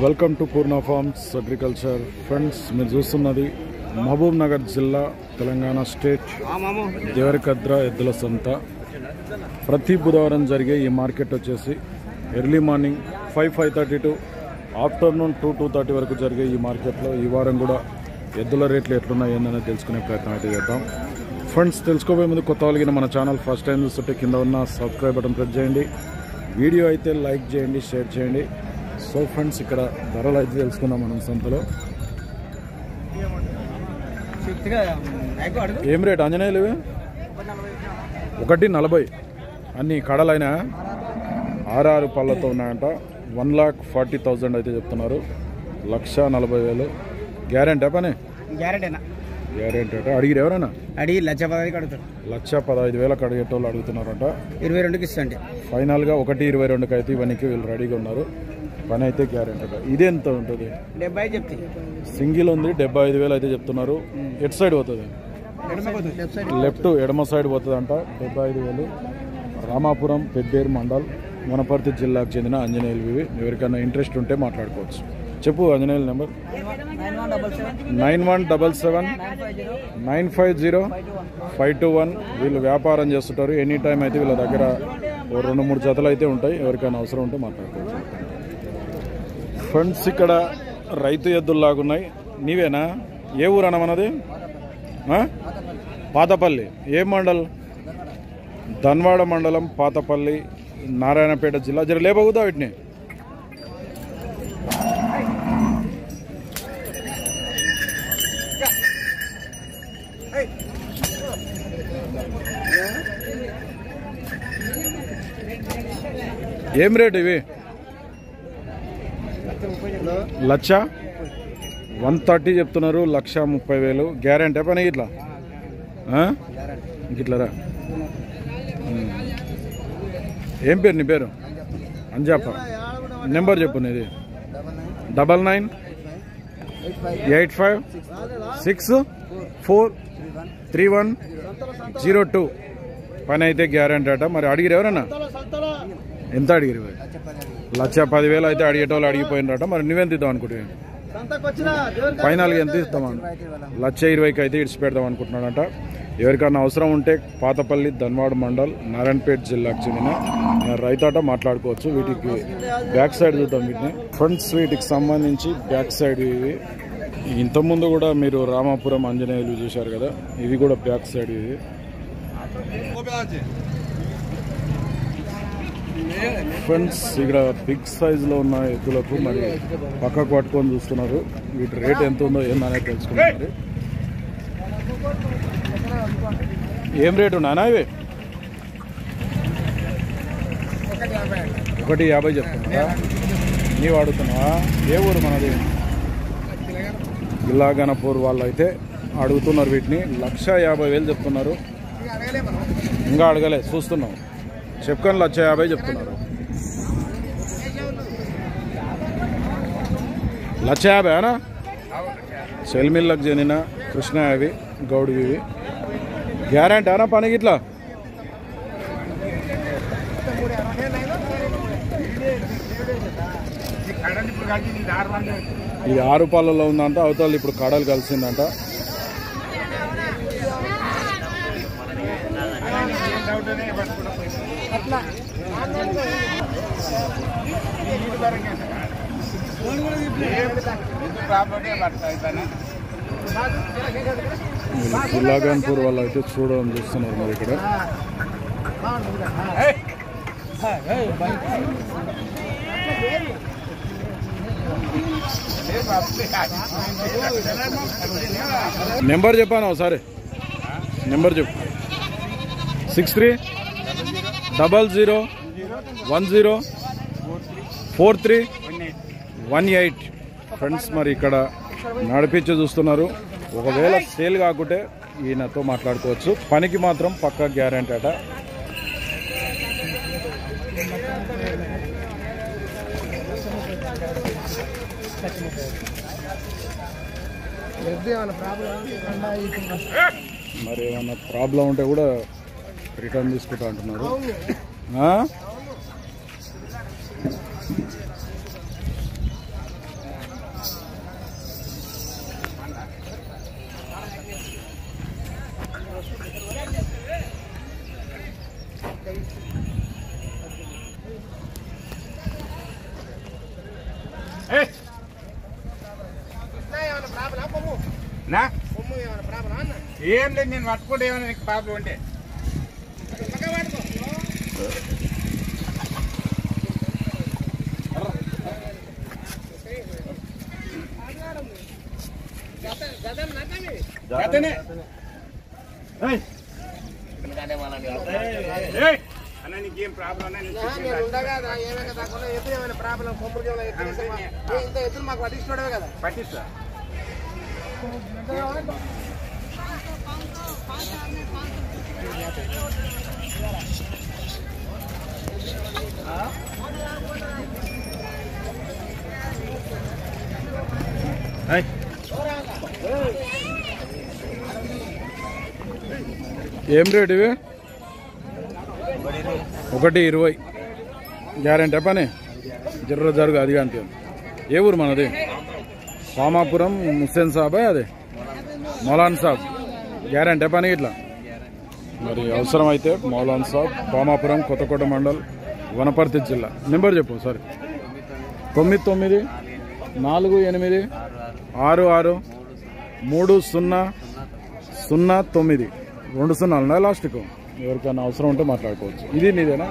welcome to Purna farms agriculture friends मैं చూస్తున్నది महबूब नगर जिल्ला तेलंगाना स्टेट देवरकद्रा ఎద్దుల సంత प्रति बुधवारं జరిగే ఈ మార్కెట్ వచ్చేసి ఎర్లీ మార్నింగ్ 5:30 టు ఆఫ్టర్నూన్ 2:30 వరకు జరిగే ఈ మార్కెట్ లో ఈ వారం కూడా ఎద్దుల రేట్లు ఎట్లా ఉన్నాయో అన్నది తెలుసుకునే ప్రయత్నం అయితే చేద్దాం ఫ్రెండ్స్ తెలుసుకోబోయే ముందు కొత్త వాళ్ళకి మన ఛానల్ ఫస్ట్ టైం చూస్తుంటే కింద ఉన్న సబ్స్క్రైబ్ బటన్ ప్రెస్ చేయండి వీడియో అయితే లైక్ చేయండి షేర్ చేయండి సో ఫ్రెండ్స్ ఇక్కడ ధరలు అయితే తెలుసుకుందాం మనం సంతలో ఏం రేట్ ఆంజనేయులు 140 అన్ని కడలైన 66 పళ్ళతో ఉన్నాయంట 1,40,000 అయితే చెప్తున్నారు 1,40,000 గ్యారెంటీ పని గ్యారెంటీనా గ్యారెంటీ అంటే అడిగిరు ఎవరన్నా అడిగి 1,15,000 అడుగుతారు 1,15,000 అడిగేటోళ్ళు అడుగుతున్నారంట 22 కి ఇస్తండి ఫైనల్ గా 1,22 కి అయితే ఇవనికి వీళ్ళు రెడీగా ఉన్నారు పని అయితే గ్యారెంటీ ఇదేంత ఉంటుంది 70 చెప్తి సింగిల్ ఉంది 75,000 అయితే చెప్తున్నారు ఎట్ సైడ్ పోతది లెఫ్ట్ ఎడమ సైడ్ పోతదంట 75,000 రామాపురం పెద్దేరు మండల్ వనపర్తి జిల్లాకు చెందిన ఆంజనేయులు ఇవి ఎవరికైనా ఇంట్రెస్ట్ ఉంటే మాట్లాడుకోవచ్చు చెప్పు ఆంజనేయులు నెంబర్ 9177 950 521 వీళ్ళు వ్యాపారం చేస్తుంటారు ఎనీ టైం అయితే వీళ్ళ దగ్గర 2-3 జతలు అయితే ఉంటాయి ఎవరికైనా అవసరం ఉంటే మాట్లాడుకోవచ్చు ఫ్రెండ్స్ ఇక్కడ రైతు ఎద్దుల్లాగున్నాయి నీవేనా ఏ ఊరు అన్న మనది పాతపల్లి ఏ మండల్ ధన్వాడ మండలం పాతపల్లి నారాయణపేట జిల్లా జర లేబోగుదా వీటిని ఏం రేట్ ఇవి 130 చెప్తున్నారు 1,30,000 గ్యారెంటీ పని ఇట్లా ఇట్లారా ఏం పేరు నీ పేరు అంజాప నెంబర్ చెప్పు నీది 9985 6 4 31 02 పని అయితే గ్యారెంటీ అట మరి అడిగిరు ఎవరన్నా ఎంత అడిగిరు 1,10,000 అయితే అడిగేటోళ్ళు అడిగిపోయినట మరి నువ్వెంత ఇద్దాం అనుకుంటే ఫైనల్గా ఎంత ఇస్తామా 1,20,000 అయితే ఇడిచి పెడదాం అనుకుంటున్నాడట ఎవరికన్నా అవసరం ఉంటే పాతపల్లి ధన్వాడ మండల్ నారాయణపేట జిల్లాకు చెందిన రైతాట మాట్లాడుకోవచ్చు వీటికి బ్యాక్ సైడ్ చూద్దాం వీటిని ఫ్రంట్స్ వీటికి సంబంధించి బ్యాక్ సైడ్ ఇవి ఇంతకుముందు కూడా మీరు రామాపురం ఆంజనేయులు చూశారు కదా ఇవి కూడా బ్యాక్ సైడ్ ఇవి ఫ్రెండ్స్ ఇక్కడ బిగ్ సైజులో ఉన్న ఎద్దులకు మరి పక్కకు పట్టుకొని చూస్తున్నారు వీటి రేట్ ఎంత ఉందో ఏందనేది తెలుసుకుంటారు ఏం రేటు ఉన్నాయనా ఇవి 1,50,000 చెప్తున్నా నీవు అడుగుతున్నావా ఏ ఊరు మనది గిల్లాగనపూర్ వాళ్ళు అయితే అడుగుతున్నారు వీటిని 1,50,000 చెప్తున్నారు ఇంకా అడగలే చూస్తున్నావు చెప్పుకొని 1,50,000 చెప్తున్నారు 1,50,000 సెల్మిల్లకు చెందిన కృష్ణావి గౌడివి గ్యారెంటీ అనా పనికి ఇట్లా ఇది 6 పాలలో ఉందంట అవతల ఇప్పుడు కడలు కలిసిందంట జిల్లాగన్పూర్ వాళ్ళు అయితే చూడడం చూస్తున్నారు మరి ఇక్కడ నెంబర్ చెప్పాను ఒకసారి నెంబర్ చెప్పు 630000104318 ఫ్రెండ్స్ మరి ఇక్కడ నడిపించి చూస్తున్నారు ఒకవేళ సేల్ కాకుంటే ఈయనతో మాట్లాడుకోవచ్చు పనికి మాత్రం పక్కా గ్యారెంటీ అట మరి ఏమన్నా ప్రాబ్లం ఉంటే కూడా రిటర్న్ తీసుకుంటా అంటున్నారు प्राब्लम ఏం రేట్ ఇవి 1.20 గ్యారెంటీ పని జర్ర జరుగు అది అంటే ఏ ఊరు మనది రామాపురం ముస్సేన్ సాబ్ అదే మౌలాన్ సాబ్ గ్యారెంటీ పని ఇట్లా మరి అవసరం అయితే మౌలాన్ సాబ్ రామాపురం కొత్తకోట మండల్ వనపర్తి జిల్లా నెంబర్ చెప్పు సార్ 9948663009 209 लास्ट को एवरकना अवसर उंटे माట్లాడుకోవచ్చు ఇది నీదేనా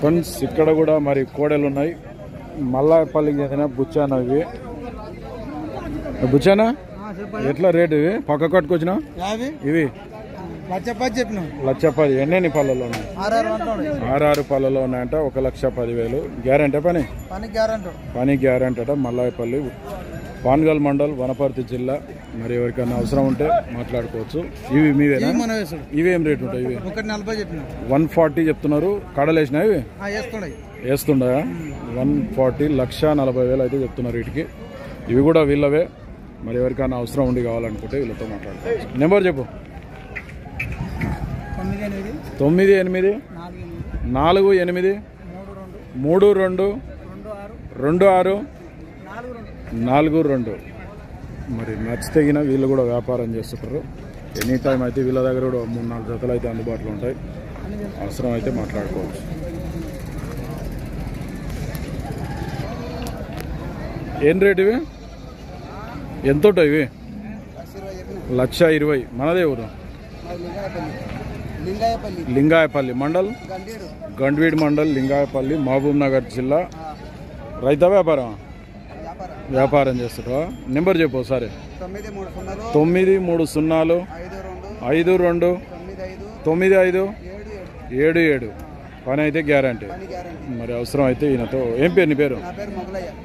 ఫ్రెండ్స్ ఇక్కడ కూడా మరి కోడలు ఉన్నాయి మల్లాపల్లికి చెందిన బుచ్చానా ఇవి బుచ్చానా ఎట్లా రేట్ ఇవి పక్క కట్టుకొచ్చినా ఇవి లచ్చపాది ఎన్ని పాలలో ఉన్నాయి 66 పాలలో ఉన్నాయంట 1,10,000 గ్యారెంటీ పని గ్యారెంటీ అట మల్లాపల్లి पानगल मंडल वनपर्ति जिल्ला मरी एवरकना अवसर उंटे माట్లాడుకోవచ్చు ఇవి మీవేనా ఇవి ఏం రేట్ ఉంటాయి ఇవి 140 చెప్పినా 140 చెప్తున్నారు కడలేసినా ఇవి ఆ చేస్తుండా 140 1,40,000 అయితే చెప్తున్నారు వీటికి ఇవి కూడా వీళ్ళవే మరి ఎవర్కన్నా అవసరం ఉండి కావాలనుకుంటే వీళ్ళతో మాట్లాడండి నెంబర్ చెప్పు 9848 42 26 మరి నచ్చతగిన వీళ్ళు కూడా వ్యాపారం చేస్తున్నారు ఎనీ టైం అయితే వీళ్ళ దగ్గర కూడా 3-4 జతలు అయితే అందుబాటులో ఉంటాయి అవసరం అయితే మాట్లాడుకోవచ్చు ఏం రేట్ ఇవి ఎంత ఉంటాయి ఇవి 120 మనదే ఊరు లింగాయపల్లి మండల్ గండ్వీడ్ మండల్ లింగాయపల్లి మహబూబ్ నగర్ జిల్లా రైత వ్యాపారం వ్యాపారం చేస్తారు నెంబర్ చెప్పు సార్ 930052959777 పని అయితే గ్యారెంటీ మరి అవసరం అయితే ఈయనతో ఏం పేరు నీ పేరు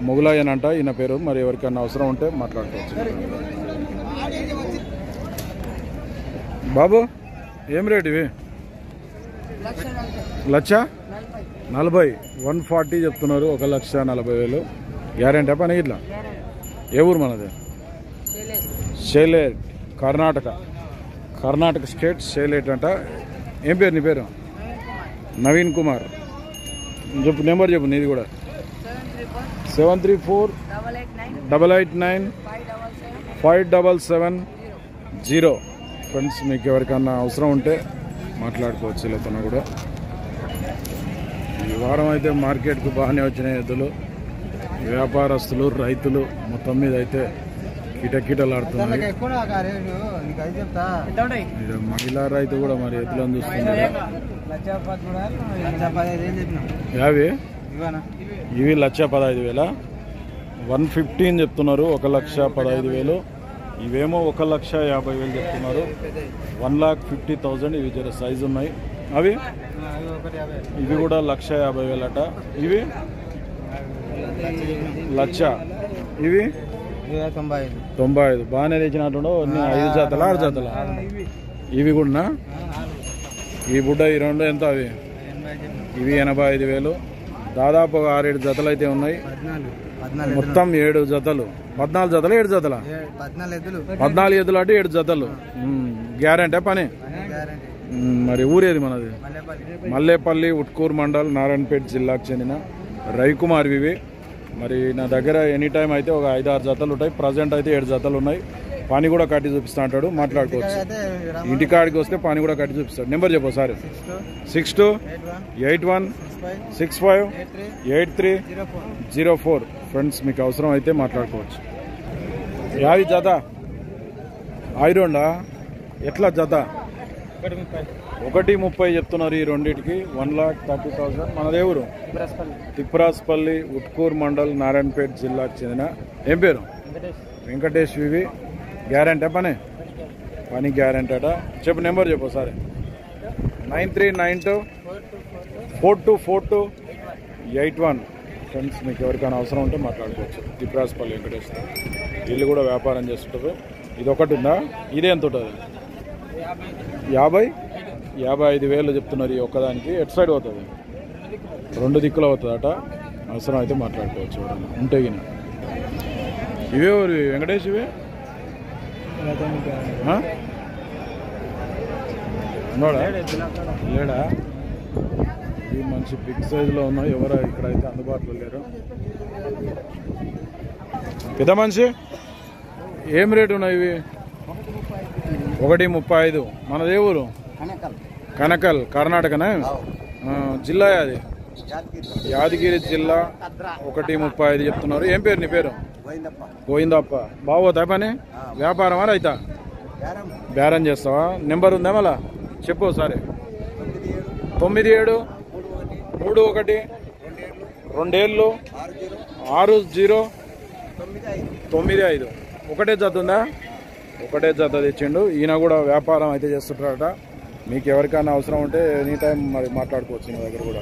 మొగలయ్య అంట ఈయన పేరు మరి ఎవరికన్నా అవసరం ఉంటే మాట్లాడుకోవచ్చు బాబు ఏం రేట్ ఇవి 1,40,000 140 చెప్తున్నారు 1,40,000 గ్యారెంటీ పని ఇట్లా ఏ ఊరు మనది షేలేట్ కర్ణాటక స్టేట్ షేలేట్ అంట ఏం పేరు నీ పేరు నవీన్ కుమార్ చెప్పు నెంబర్ చెప్పు నీది కూడా 734889577 ఫ్రెండ్స్ మీకు ఎవరికన్నా అవసరం ఉంటే మాట్లాడుకోవచ్చు లేకపోతే కూడా ఈ వారం అయితే మార్కెట్కు బాగానే వచ్చినాయి ఎద్దులు వ్యాపారస్తులు రైతులు మొత్తం మీద అయితే కిటకిటలాడుతున్నాయి మహిళా రైతు కూడా మరి ఎద్దులను చూస్తున్నారు ఇవి 1,15,000 115 చెప్తున్నారు 1,15,000 ఇవేమో 1,50,000 చెప్తున్నారు 1,50,000 ఇవి జర సైజు ఉన్నాయి అవి ఇవి కూడా 1,50,000 అట ఇవి 1,00,000 ఇవి 95 బాగానే తెచ్చినట్టు 5 జతల 6 జతల ఇవి కూడా ఈ బుడ్డ ఈ రెండు ఎంత అవి ఇవి 85,000 దాదాపు 6-7 జతలు అయితే ఉన్నాయి మొత్తం 7 జతలు 14 జతలు 7 జతల 14 ఎద్దులు అంటే 7 జతలు గ్యారెంటీ పని మరి ఊరేది మనది మల్లేపల్లి ఉట్కూరు మండల్ నారాయణపేట జిల్లాకు చెందిన రవికుమార్ వివి మరి నా దగ్గర ఎనీ టైం అయితే ఒక 5-6 జతలు ఉంటాయి ప్రజెంట్ అయితే 7 జతలు ఉన్నాయి पानी कटी चूपस्ता माटाड़कोव इंटाड़क वस्ते पानी कटी चूपस्ता नंबर चेपो सारी 6281658304 फ्रेंड्स अवसर अच्छे माटाड़कोव याद जत आईरौंड एट्ला जत 1 30 చెప్తున్నారు ఈ రెండిటికి 1,30,000 మన దేవురు తిప్పరాస్పల్లి ఉట్కూర్ మండల్ నారాయణపేట జిల్లాకి చెందిన ఏం పేరు వెంకటేశ్వి గ్యారెంటీ పనే పని గ్యారెంటీ అట చెప్పు నెంబర్ చెప్పు సార్ 9392424281 ఫ్రెండ్స్ మీకు ఎవరికైనా అవసరం ఉంటే మాట్లాడుకోవచ్చు తిప్పరాస్పల్లి వెంకటేశ్వి వీళ్ళు కూడా వ్యాపారం చేస్తుంటారు ఇది ఒకటి ఉందా ఇదే ఎంత ఉంటది 50,000 చెప్తున్నారు ఎట్ సైడ్ అవుతది రెండు దిక్కులు అవుతదట అవసరం అయితే మాట్లాడుకోవచ్చు ఉంటాయి ఇవే వెంకటేష్ ఇవే లేడా ఈ మంచి బిగ్ సైజులో ఉన్నాయి ఎవరు ఇక్కడైతే అందుబాటులో లేరు పెద్ద మనిషి ఏం రేట్ ఉన్నాయి ఇవి 1 35 मन देवूर कनकल कर्नाटक जिला अभी यादगिरी जिला 1 35 एम पेर नी पेर गोविंद बागोता पनी व्यापार रईता बेरम चेस्तावा नंबर उंदा मल्ला चेप्पु सारी 9731 2060 95 चुदा ఒకటే జత తెచ్చిండు ఈయన కూడా వ్యాపారం అయితే చేస్తుటారట మీకు ఎవరికైనా అవసరం ఉంటే ఎనీ టైం మరి మాట్లాడుకోవచ్చు నా దగ్గర కూడా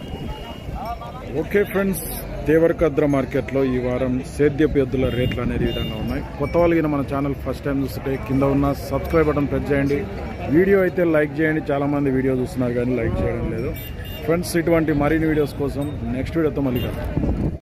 ఓకే ఫ్రెండ్స్ దేవరకద్రా మార్కెట్ లో ఈ వారం సేద్యపు ఎద్దుల రేట్లు అనేది విధంగా ఉన్నాయి కొత్తవాళ్ళైన మన ఛానల్ ఫస్ట్ టైం చూస్తే కింద ఉన్న సబ్స్క్రైబ్ బటన్ ప్రెస్ చేయండి వీడియో అయితే లైక్ చేయండి చాలా మంది వీడియో చూస్తున్నారు కానీ లైక్ చేయడం లేదు ఫ్రెండ్స్ ఇటువంటి మరిన్ని వీడియోస్ కోసం నెక్స్ట్ వీడియోతో మళ్ళీ కలుద్దాం